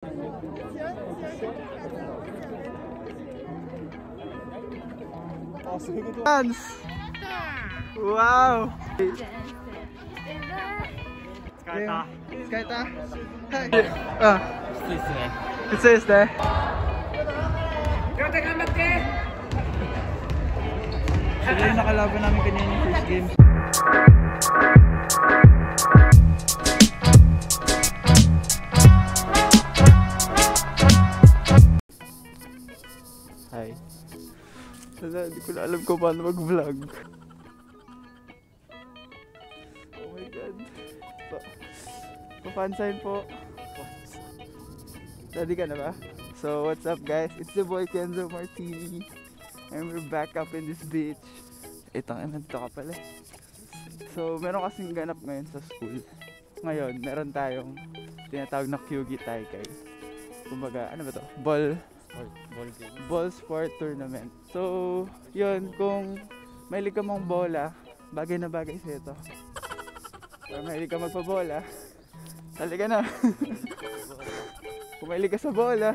Wow.疲れた。きついですね。Sila yung nakalaban namin kanina yung first game. Hi. Hindi ko na alam kung paano mag-vlog. Oh my god. Papansign po. Daddy ka na ba? So what's up guys? It's the boy Kenzo Martini. And we're back up in this beach. Ito ka pala. So, meron kasing ganap ngayon sa school. Ngayon, meron tayong tinatawag na Kyugi Taikai. Kumbaga, ano ba to? Ball sport tournament. So, yun, kung mahilig ka mong bola, bagay na bagay sa ito. Kung mahilig ka magpabola, talaga na. Kung mahilig ka sa bola,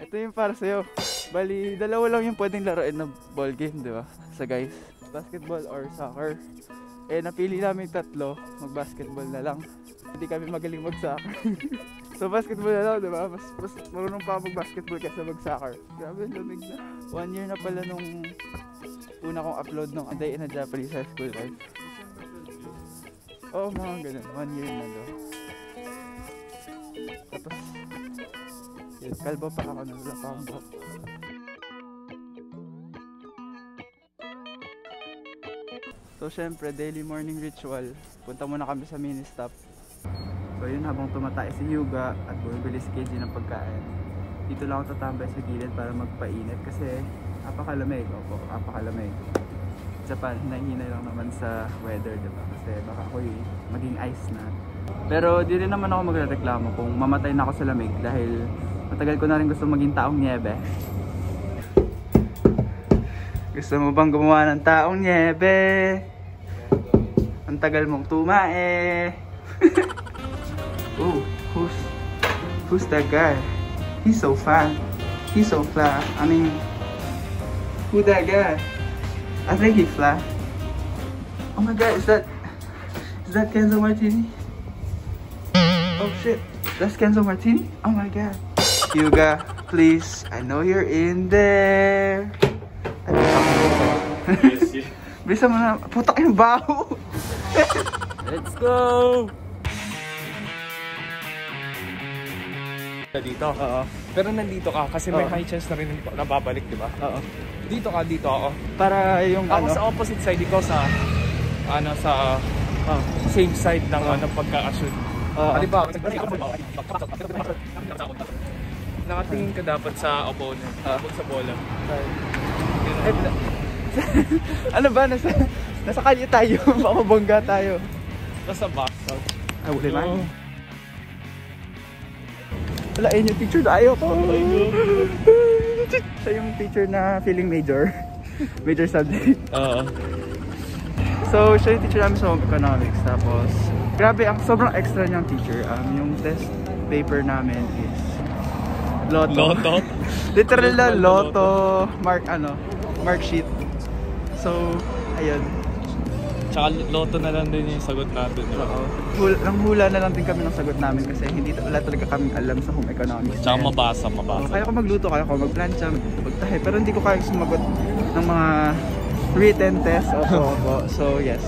ito yung para sa'yo. Bali, dalawa lang yung pwedeng laruin na ball game, di ba? Sa guys, basketball or soccer. Eh, napili namin tatlo, mag-basketball na lang. Hindi kami magaling mag-soccer. So, basketball na lang, di ba? Mas marunong pa mag-basketball kaysa mag-soccer. Grabe, lumig na. 1 year na pala nung una kong upload ng Anday in a Japanese high school life. Oo, mga ganun. 1 year na daw. Tapos, yun, kalbo pa ako na wala pa akong buhok. So syempre, daily morning ritual. Punta muna kami sa mini stop. So yun, habang tumatay si Hyuga at bumibili si KG ng pagkain, dito lang ako tatambay sa gilid para magpainit kasi apakalamig. Opo, apakalamig. Japan, nahihina lang naman sa weather, diba? Kasi baka ako maging ice na. Pero di rin naman ako magreklamo kung mamatay na ako sa lamig dahil matagal ko na rin gusto maging taong niebe. Gusto mo bang gumawa ng taong niebe? Ang tagal mong tumae. Oh, who's that guy? He's so fat. He's so fly. I mean, who that guy? I think he's fly. Oh my god, is that Kenzo Martini? Oh shit, that's Kenzo Martini? Oh my god. Hyuga, please, I know you're in there. Bisa mo na, putak yung baho. Let's go! Dito? Oo. Pero nandito ka kasi may high chance na rin nababalik, di ba? Oo. Dito ka, dito ako. Para yung ako ano? Sa opposite side, ikaw sa ano, sa same side ng pagka-shoot. Oo. Di ba? Nakatingin ka dapat sa opponent, sa bola. Ano ba? Nasa kalye tayo. Makabongga tayo. Nasa box out. Ay, wala lang. Wala, ayun yung picture na ayaw ko. Siya yung picture na feeling major. Major subject. Oo. So, siya yung teacher namin sa home economics. Tapos, grabe, sobrang extra niyang teacher. Yung test paper namin is Lotto. Literal na Lotto. Mark sheet. So, ayun. Tsaka Lotto na lang din yung sagot natin. Oo. Hula na lang din kami ng sagot namin kasi wala talaga kami alam sa home economics. Tsaka mabasa. Kaya ko magluto, kaya ko magplancha, magtahe. Pero hindi ko kaya sumagot ng mga written test. Opo. So, yes.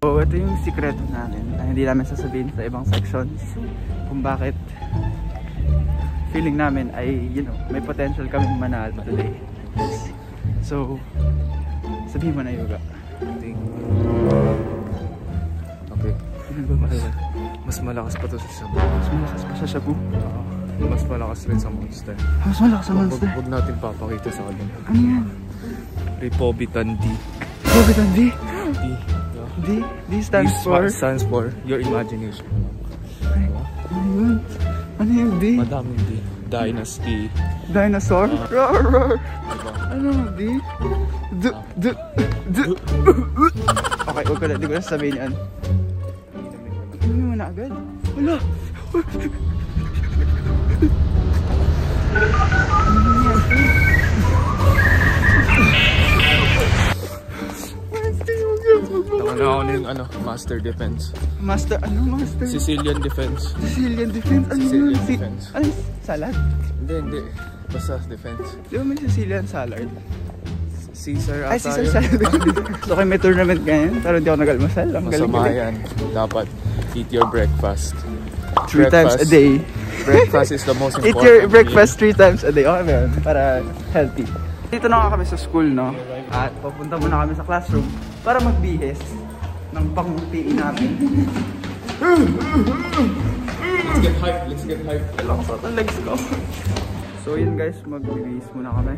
So, ito yung sikreto namin na hindi namin sasabihin sa ibang sections kung bakit feeling namin ay, you know, may potential kaming manalo today. So, sabihin mo na, Hyuga. Okay. Mas malakas pa to sa Shabu. Mas malakas pa sa Shabu? Oo. Mas malakas rin sa Monster. Mas malakas sa Monster? Huwag natin papakita sa kanila. Ano yan? Ripobitan D. Ripobitan D? D. D stands for your imagination. Ano? Ano yung D? Madaming D. Dynasty. Dinosaur? Roar, roar. Ano yung D? Okay, huwag ko na. Hindi ko na sasabihin yan. na agad. Wala! Tama na ako na yung ano, Master Defense. Master, ano Master? Sicilian Defense. Sicilian Defense? Ano Sicilian yun? Defense. Ano? Salad? Hindi, hindi. Basta Defense. Di ba may Sicilian Salad? Caesar ata. Ay, Caesar Salad. So kayo may tournament ngayon, pero hindi ako nag-almasal. Masama yan. Dapat eat your breakfast. 3 times a day. Breakfast is the most important. Eat your breakfast 3 times a day. Okay ba yun? Para healthy. Dito na nga kami sa school, no? At papunta muna kami sa classroom para mag-BS ng pangmutiin namin. Let's get hype, let's get hype. Alaksa at ang legs ko. So yun guys, mag-BS muna kami.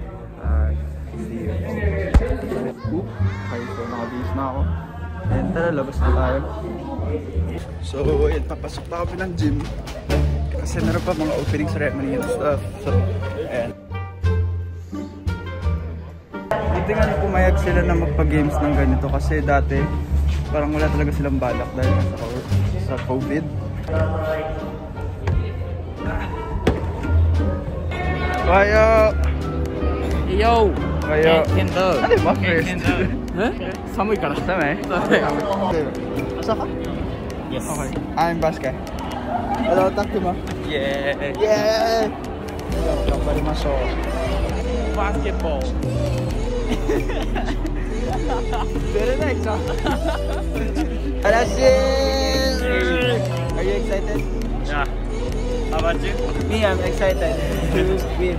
See you. Oop, okay, so naka-BS na ako. And tara, labas na tayo. So yun, papasok na kami ng gym. Kasi meron pa mga opening ceremony and stuff. So, ayan. Dito nga pumayag sila na magpa-games ng ganito kasi dati parang wala talaga silang balak dahil sa COVID. Kaya! Yo! Kaya! Kenzo! Ano ba? Kenzo! Eh? Samay ka na? Samay? Samay! Asa ka? Yes! Okay. I'm Basque. Hello, takti mo? Yeah! Yeah! Hello, balimaso. Basketball! Very nice, huh? Are you excited? Yeah. How about you? Me, I'm excited to win.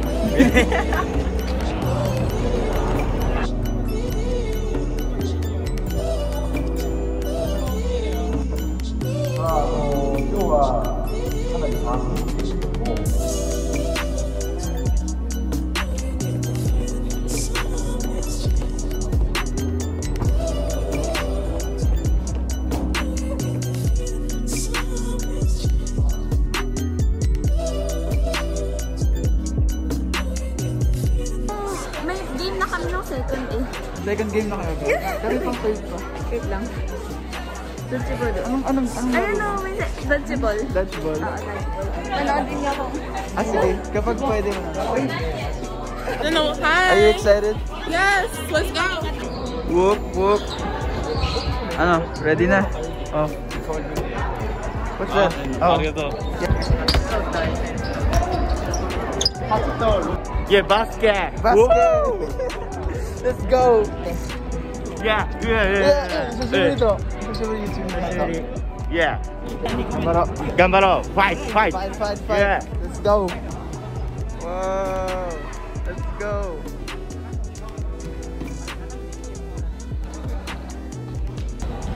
Second game na kayo. Kami pang third pa. Wait lang. Dodge ball. Anong? I don't know. Dodge ball. Dodge ball? Oo, dodge ball. Manood din niya ako. Ah, sige. Kapag pwede mo na. Hello, hi! Are you excited? Yes! Let's go! Whoop, whoop. Ano? Ready na? Oh. What's that? Oh. Yeah, basket! Basket! Let's go! Yeah! Yeah! Gambaro! Fight! Yeah! Let's go! Wow! Let's go!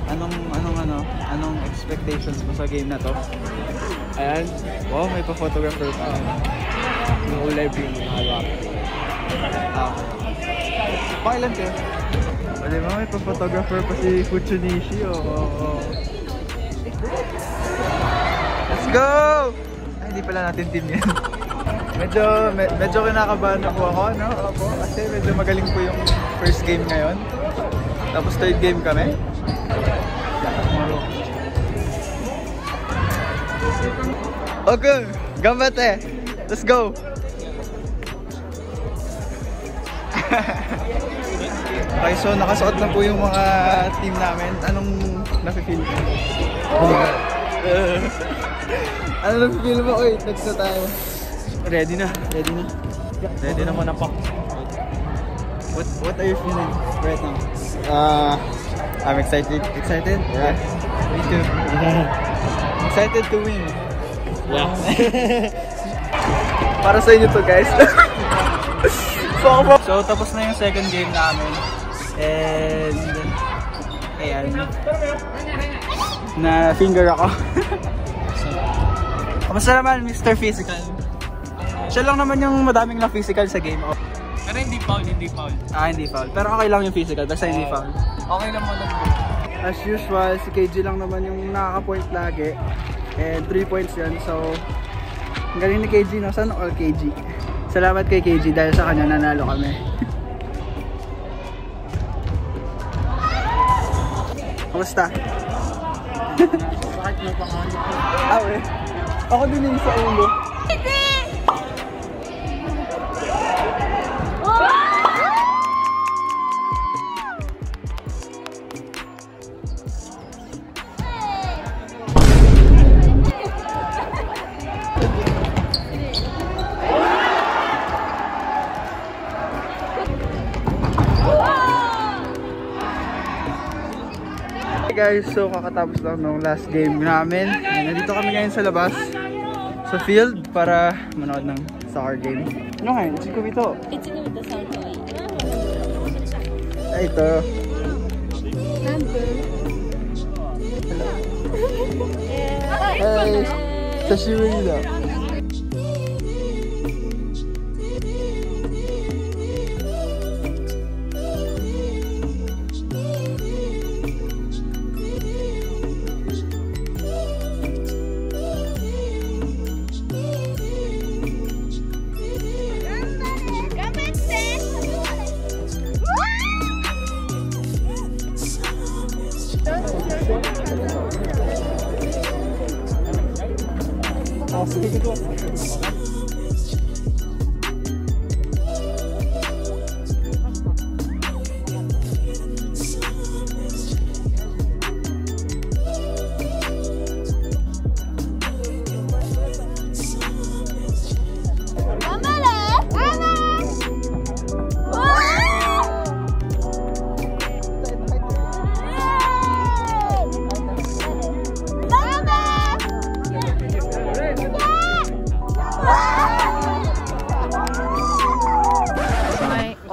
Anong expectations mo sa game na to? Ayan! Wow! May pa-photographer pa! Yung live view mo nakalap! Pakailan kayo? Pwede ba may pang-photographer pa si Fuchu Nishi? Oo. Let's go! Ay, hindi pala natin team yan. Medyo kinakabahan ako, no? Opo, kasi medyo magaling po yung first game ngayon. Tapos third game kami. Okay, gambate! Let's go! Okay, so nakasuot na po yung mga team namin. Anong nafe-feel mo? Ano nafe-feel mo? Uy, next na tayo. Ready na. Ready na manapak. What are you feeling right now? I'm excited. Excited? Yes. Me too. Excited to win. Yeah. Para sa inyo to, guys. So, tapos na yung second game namin. And ayan. Na finger ako. Kamusta naman, Mr. Physical? Siya lang naman yung madaming lang physical sa game. Pero hindi foul. Ah, hindi foul. Pero okay lang yung physical, basta hindi foul. Okay lang mo lang. As usual, si KG lang naman yung nakaka-point lagi. And 3 points yan. So, ang galing ni KG, no? Sana all KG. Salamat kay KG dahil sa kanya nanalo kami. Kamusta? sakit na pangalan. Awe. Ako din yung sa ulo. Hindi! Guys, so kakatapos lang ng last game namin. Nandito kami ngayon sa labas sa field para manood ng soccer game. Ano kayo? Ito. Hey, sashimi na.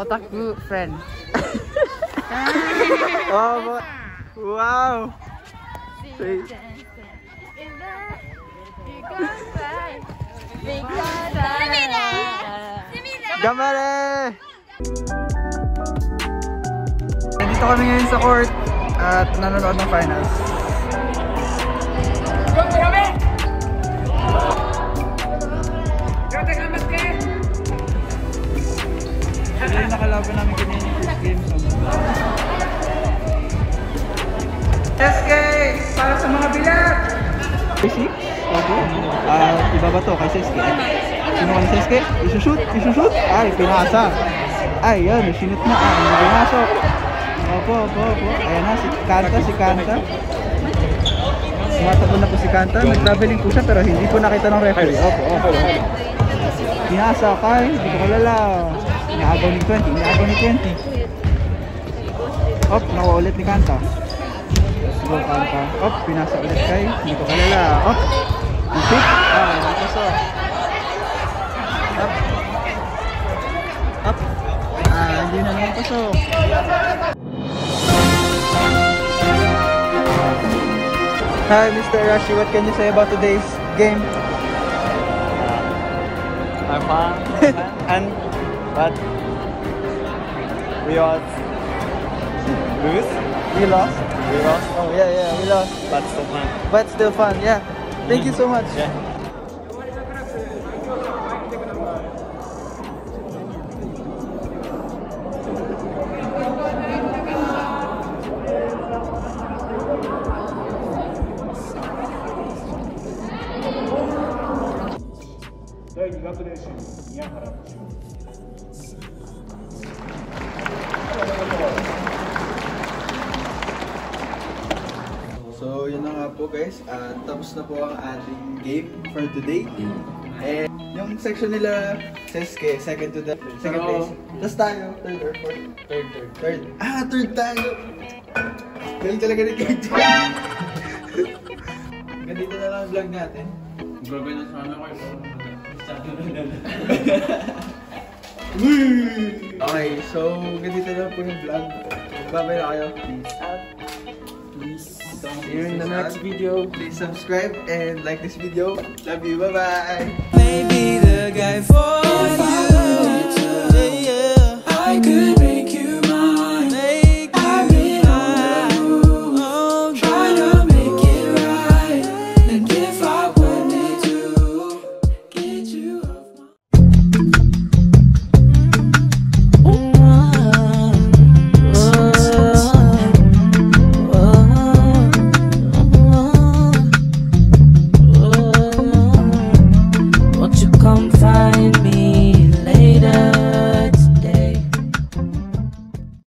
Otaku friend. Oh, wow. Sweet. Gamare. Nandito kami ngayon sa court at nanonood ng finals. Ito yung nakalaban namin kanina yung first game. SESKE! Para sa mga bilat! Basic? Opo. Ibaba to kay SESKE. Sino ka ni SESKE? Isushoot! Isushoot! Ay, pinasa! Ay, yan. Sinut na. Ay, pinasok. Opo, opo, opo. Ayan na, si Kanta, si Kanta. Sumatakbo na po si Kanta. Nag-traveling po siya pero hindi po nakita ng referee. Opo, opo. Pinasa kay, hindi ko kalala. Inaagaw ni 20, inaagaw ni 20. Op, nakuha ulit ni Kanta. Go Kanta. Op, pinasa ulit kay, hindi ko kalala. Op, isip. Ah, napasa. Op. Op. Ah, hindi na naman pasok. Hi, Mr. Arashi, what can you say about today's game? I'm fine. And but we all lose. We lost. Oh yeah, we lost. But still fun. Yeah. Thank you so much. Yeah. So yun na nga po guys, tapos na po ang ating game for today. And yung section nila, SESKE, second to the second place. Tapos tayo, third or fourth? Third. Ah, third tayo! Galing talaga ni KG. Ganito na lang ang vlog natin. Grabe na sa amin ko yung okay, so ganito na po yung vlog. Bye-bye na kayo. Peace. See you in the next video. Please subscribe and like this video. Love you. Bye-bye. Maybe the guy for you. I could make you mine. I mean, I'll try to make it right. And if I wanted to get you. sometimes.